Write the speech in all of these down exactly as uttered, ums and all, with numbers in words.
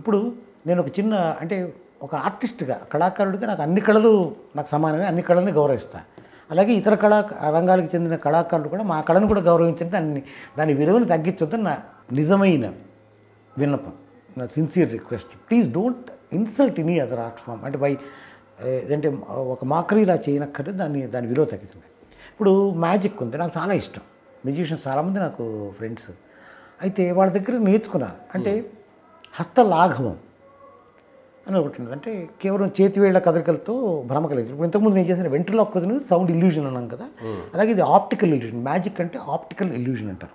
ఇప్పుడు నేను ఒక చిన్న అంటే ఒక ఆర్టిస్ట్‌గా కళాకారుడిగా నాకు అన్ని కళలు నాకు సమానమే అన్ని కళల్ని గౌరవిస్తాను అలాగే ఇతర కళా రంగాలకు చెందిన కళాకారులు కూడా మా కళను కూడా గౌరవించండి దాన్ని దాని విలువను తగ్గించొద్దని నా నిజమైన విన్నపం నా sincere request please don't insult any other art form అంటే బై అంటే ఒక మాకరీలా చేయనక్కర్లేదు దాన్ని దాని విలువ తగ్గించండి ఇప్పుడు మ్యాజిక్ ఉంది నాకు చాలా ఇష్టం మ్యూజిషియన్స్ చాలామంది నాకు ఫ్రెండ్స్ అయితే వాళ్ళ దగ్గర నేర్చుకున్నాను అంటే హస్తలాఘవం అని ఒకటి ఉండదు అంటే కేవలం చేతివేళ్ల కదలికలతో భ్రమ కలిగించడం ఇప్పుడు ఇంతకుముందు నేను చేసిన వెంట్రులాక్ అనేది సౌండ్ ఇల్యూజన్ అన్నాం కదా అలాగే ఇది ఆప్టికల్ ఇల్యూజన్ మ్యాజిక్ అంటే ఆప్టికల్ ఇల్యూజన్ అంటారు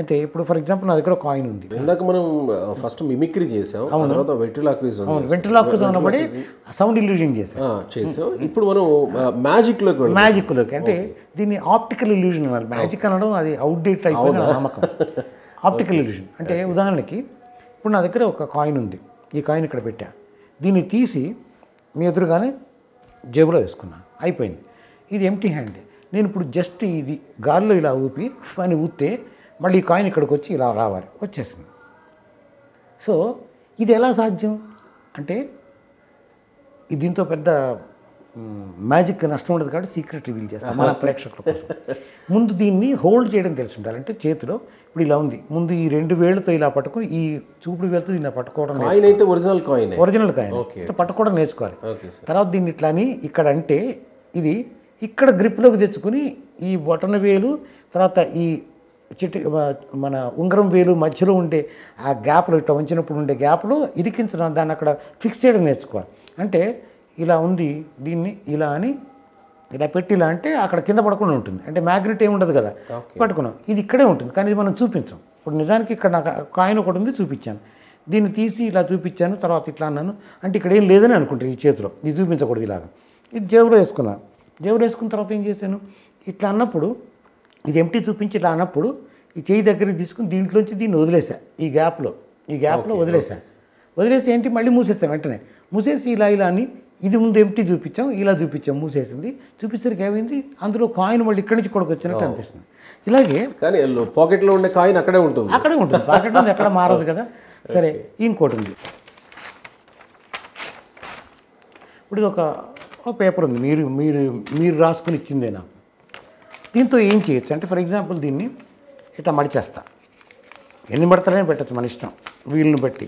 అయితే ఇప్పుడు ఫర్ ఎగ్జాంపుల్ నా దగ్గర కాయిన్ ఉంది ఇందాక మనం ఫస్ట్ మిమిక్రీ చేసాం తర్వాత వెంట్రులాక్విజం వెంట్రులాక్విజం అనబడి సౌండ్ ఇల్యూజన్ చేసాం ఇప్పుడు మనం మ్యాజిక్లోకి మ్యాజిక్లోకి అంటే దీన్ని ఆప్టికల్ ఇల్యూజన్ అన్నారు మ్యాజిక్ అనడం అది అవుట్డేట్ అయిపోయింది నమ్మకం ఆప్టికల్ ఇల్యూజన్ అంటే ఉదాహరణకి ఇప్పుడు నా దగ్గర ఒక కాయిన్ ఉంది ఈ కాయిన్ ఇక్కడ పెట్టా దీన్ని తీసి మీ ఎదురుగానే జేబులో వేసుకున్నాను అయిపోయింది ఇది ఎంటీ హ్యాండ్ నేను ఇప్పుడు జస్ట్ ఇది గాల్లో ఇలా ఊపి అని ఊపితే మళ్ళీ ఈ కాయిన్ ఇక్కడికి వచ్చి ఇలా రావాలి వచ్చేసింది సో ఇది ఎలా సాధ్యం అంటే దీంతో పెద్ద మ్యాజిక్ నష్టం ఉండదు కాబట్టి సీక్రెట్ రివీల్ చేస్తాం మన ప్రేక్షకుల కోసం ముందు దీన్ని హోల్డ్ చేయడం తెలిసి ఉండాలంటే చేతిలో ఇప్పుడు ఇలా ఉంది ముందు ఈ రెండు వేళ్లతో ఇలా పట్టుకుని ఈ చూపుడు వేళ్లతో దీన్ని పట్టుకోవడం ఒరిజినల్ కాయిన్ ఒరిజినల్ కాయిన్ పట్టుకోవడం నేర్చుకోవాలి తర్వాత దీన్ని ఇట్లా అని ఇక్కడ అంటే ఇది ఇక్కడ గ్రిప్లోకి తెచ్చుకుని ఈ బొటన వేలు తర్వాత ఈ చిట్టి మన ఉంగరం వేలు మధ్యలో ఉండే ఆ గ్యాప్లో ఇట్లా ఉంచినప్పుడు ఉండే గ్యాప్లో ఇరికించడం దాన్ని అక్కడ ఫిక్స్ చేయడం నేర్చుకోవాలి అంటే ఇలా ఉంది దీన్ని ఇలా అని ఇలా పెట్టి ఇలా అంటే అక్కడ కింద పడకుండా ఉంటుంది అంటే మ్యాగ్నెట్ ఏమి ఉండదు కదా పట్టుకున్నాం ఇది ఇక్కడే ఉంటుంది కానీ ఇది మనం చూపించాం ఇప్పుడు నిజానికి ఇక్కడ నాకు కాయిన్ ఒకటి ఉంది చూపించాను దీన్ని తీసి ఇలా చూపించాను తర్వాత ఇట్లా అన్నాను అంటే ఇక్కడ ఏం లేదని అనుకుంటాను ఈ చేతిలో ఇది చూపించకూడదు ఇలాగ ఇది జేబులో వేసుకున్నాను జేబులో వేసుకున్న తర్వాత ఏం చేశాను ఇట్లా అన్నప్పుడు ఇది ఎంటీ చూపించి ఇలా అన్నప్పుడు ఈ చేయి దగ్గరికి తీసుకుని దీంట్లోంచి దీన్ని వదిలేసా ఈ గ్యాప్లో ఈ గ్యాప్లో వదిలేసా వదిలేసి ఏంటి మళ్ళీ మూసేస్తాం వెంటనే మూసేసి ఇలా ఇలా అని ఇది ముందు ఎంటీ చూపించాం ఇలా చూపించాం మూసేసింది చూపించడానికి ఏమైంది అందులో కాయిన్ మళ్ళీ ఇక్కడి నుంచి ఇక్కడికి వచ్చినట్టు అనిపిస్తుంది ఇలాగే కానీ పాకెట్లో ఉండే కాయిన్ అక్కడే ఉంటుంది అక్కడే ఉంటుంది పాకెట్లో ఉంది ఎక్కడ మారదు కదా సరే ఇంకోటి ఉంది ఇప్పుడు ఒక పేపర్ ఉంది మీరు మీరు మీరు రాసుకుని ఇచ్చిందే నాకు దీంతో ఏం చేయొచ్చు అంటే ఫర్ ఎగ్జాంపుల్ దీన్ని ఇట్లా మడిచేస్తా ఎన్ని మడతలైనా పెట్టచ్చు మన ఇష్టం వీళ్ళని బట్టి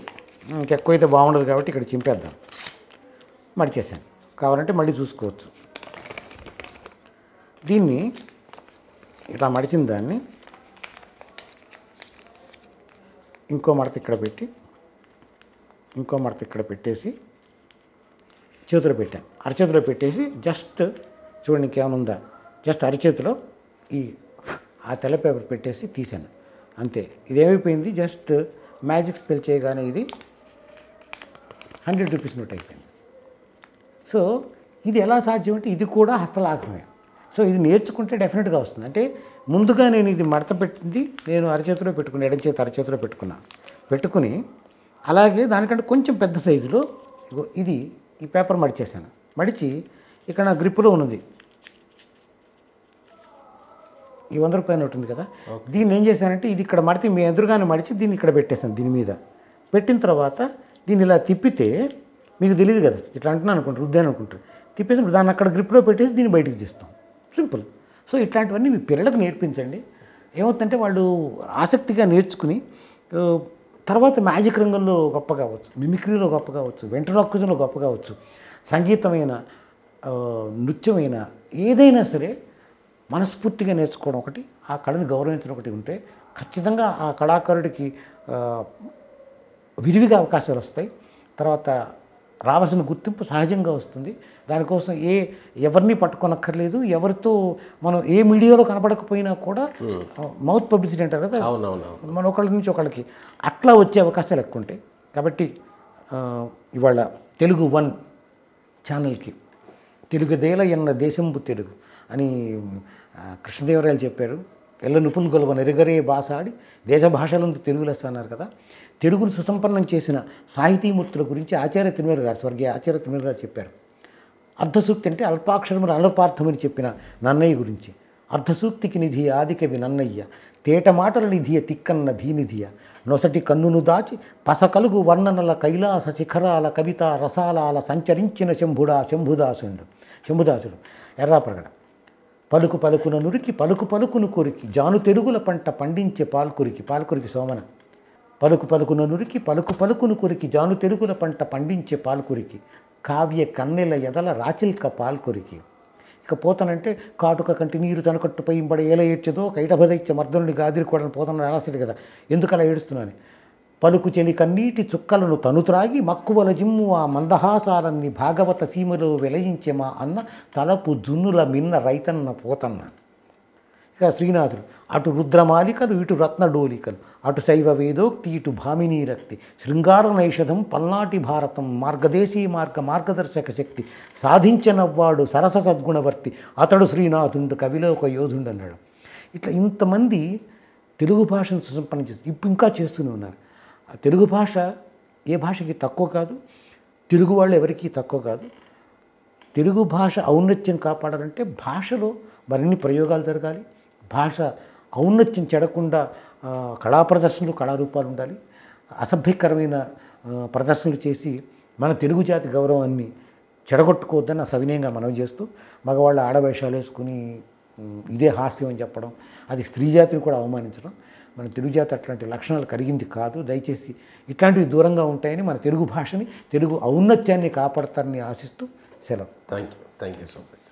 ఇంకెక్కువ అయితే బాగుండదు కాబట్టి ఇక్కడ చింపేద్దాం మడిచేసాను కావాలంటే మళ్ళీ చూసుకోవచ్చు దీన్ని ఇలా మడిచిన దాన్ని ఇంకో మడత ఇక్కడ పెట్టి ఇంకో మడత ఇక్కడ పెట్టేసి చేతిలో పెట్టాను అరచేతిలో పెట్టేసి జస్ట్ చూడండి ఇంకేమైనా ఉందా జస్ట్ అరచేతిలో ఈ ఆ తెల్ల పేపర్ పెట్టేసి తీశాను అంతే ఇదేమైపోయింది జస్ట్ మ్యాజిక్ స్పెల్ చేయగానే ఇది హండ్రెడ్ రూపీస్ నోట్ అయిపోయింది సో ఇది ఎలా సాధ్యం అంటే ఇది కూడా హస్తలాఘమే సో ఇది నేర్చుకుంటే డెఫినెట్గా వస్తుంది అంటే ముందుగా నేను ఇది మడత పెట్టింది నేను అరచేతిలో పెట్టుకుని ఎడం చేతి అరచేతిలో పెట్టుకున్నాను పెట్టుకుని అలాగే దానికంటే కొంచెం పెద్ద సైజులో ఇది ఈ పేపర్ మడిచేసాను మడిచి ఇక్కడ నా గ్రిప్లో ఉన్నది ఈ వంద రూపాయలు ఉంటుంది కదా దీన్ని ఏం చేశానంటే ఇది ఇక్కడ మడితే మీ ఎదురుగానే మడిచి దీన్ని ఇక్కడ పెట్టేశాను దీని మీద పెట్టిన తర్వాత దీన్ని ఇలా తిప్పితే మీకు తెలియదు కదా ఇట్లా అంటున్నాను అనుకుంటారు రుద్దాను అనుకుంటారు తిప్పేసినప్పుడు దాన్ని అక్కడ గ్రిప్లో పెట్టేసి దీన్ని బయటికి తీస్తాం సింపుల్ సో ఇట్లాంటివన్నీ మీ పిల్లలకు నేర్పించండి ఏమవుతుందంటే వాళ్ళు ఆసక్తిగా నేర్చుకుని తర్వాత మ్యాజిక్ రంగంలో గొప్ప కావచ్చు మిమిక్రీలో గొప్ప కావచ్చు వెంట్రులాక్విజంలో గొప్ప కావచ్చు సంగీతమైన నృత్యమైన ఏదైనా సరే మనస్ఫూర్తిగా నేర్చుకోవడం ఒకటి ఆ కళను గౌరవించడం ఒకటి ఉంటే ఖచ్చితంగా ఆ కళాకారుడికి విరివిగా అవకాశాలు వస్తాయి తర్వాత రావాల్సిన గుర్తింపు సహజంగా వస్తుంది దానికోసం ఏ ఎవరిని పట్టుకోనక్కర్లేదు ఎవరితో మనం ఏ మీడియాలో కనపడకపోయినా కూడా మౌత్ పబ్లిసిటీ అంటారు కదా మన ఒకళ్ళ నుంచి ఒకళ్ళకి అట్లా వచ్చే అవకాశాలు ఎక్కువ ఉంటాయి కాబట్టి ఇవాళ తెలుగు వన్ ఛానల్కి తెలుగుదేల ఎన్న దేశంబు తెలుగు అని కృష్ణదేవరాయలు చెప్పారు ఎల్ల నిపుణులు గొలవని ఎరగరే భాష ఆడి దేశ భాషలందు తెలుగు లెస్స అన్నారు కదా తెలుగును సుసంపన్నం చేసిన సాహితీమూర్తుల గురించి ఆచార్య తిరుమల గారు స్వర్గీయ ఆచార్య తిరుమల గారు చెప్పారు అర్ధసూక్తి అంటే అల్పాక్షరములు అనల్పార్థమని చెప్పిన నన్నయ్య గురించి అర్ధసూక్తికి నిధి ఆదికవి నన్నయ్య తేట మాటల నిధియ తిక్కన్న ధీనిధియ నొసటి కన్నును దాచి పసకలుగు వర్ణనల కైలాస శిఖరాల కవిత రసాలాల సంచరించిన శంభుడా శంభుదాసుడు శంభుదాసుడు ఎర్రాప్రగడ పలుకు పలుకున నురికి పలుకు పలుకును కొరికి జాను తెలుగుల పంట పండించే పాల్కురికి పాల్కురికి సోమన పలుకు పలుకున నురికి పలుకు పలుకును కొరికి జాను తెలుగుల పంట పండించే పాల్కురికి కావ్య కన్నెల ఎదల రాచిల్క పాల్కొరికి ఇక పోతనంటే కాటుక కంటి నీరు తనకట్టుపై ఇంబడ ఏల ఏడ్చదో కైటభదైత్య మర్దనుని గాదిరికోడని పోతన రాశాడు కదా, ఎందుకలా ఏడుస్తున్నాను. పలుకు చెలి కన్నీటి చుక్కలను తను త్రాగి మక్కువల జిమ్ము ఆ మందహాసాలన్ని భాగవత సీమలో వెలయించే మా అన్న తలపు జున్నుల మిన్న రైతన్న పోతన్న. ఇక శ్రీనాథుడు అటు రుద్రమాలికలు ఇటు రత్నడోలికలు అటు శైవ వేదోక్తి ఇటు భామినీ రక్తి శృంగార నైషధం పల్నాటి భారతం మార్గదేశీ మార్గ మార్గదర్శక శక్తి సాధించనవ్వాడు సరస సద్గుణవర్తి అతడు శ్రీనాథుడు కవిలో ఒక యోధుడు అన్నాడు. ఇట్లా ఇంతమంది తెలుగు భాషను సుసంపన్నం చేస్తూ ఇప్పుడు ఇంకా చేస్తూనే ఉన్నారు. తెలుగు భాష ఏ భాషకి తక్కువ కాదు, తెలుగు వాళ్ళు ఎవరికీ తక్కువ కాదు. తెలుగు భాష ఔన్నత్యం కాపాడాలంటే భాషలో మరిన్ని ప్రయోగాలు జరగాలి, భాష ఔన్నత్యం చెడకుండా కళా ప్రదర్శనలు కళారూపాలు ఉండాలి, అసభ్యకరమైన ప్రదర్శనలు చేసి మన తెలుగు జాతి గౌరవాన్ని చెడగొట్టుకోవద్దని సవినయంగా మనం చేస్తూ మగవాళ్ళు ఆడవేషాలు వేసుకుని ఇదే హాస్యం అని చెప్పడం అది స్త్రీ జాతిని కూడా అవమానించడం మన తెలుగు జాతి అట్లాంటి లక్షణాలు కలిగింది కాదు. దయచేసి ఇట్లాంటివి దూరంగా ఉంటాయని మన తెలుగు భాషని తెలుగు ఔన్నత్యాన్ని కాపాడతారని ఆశిస్తూ సెలవు. Thank you thank you so much.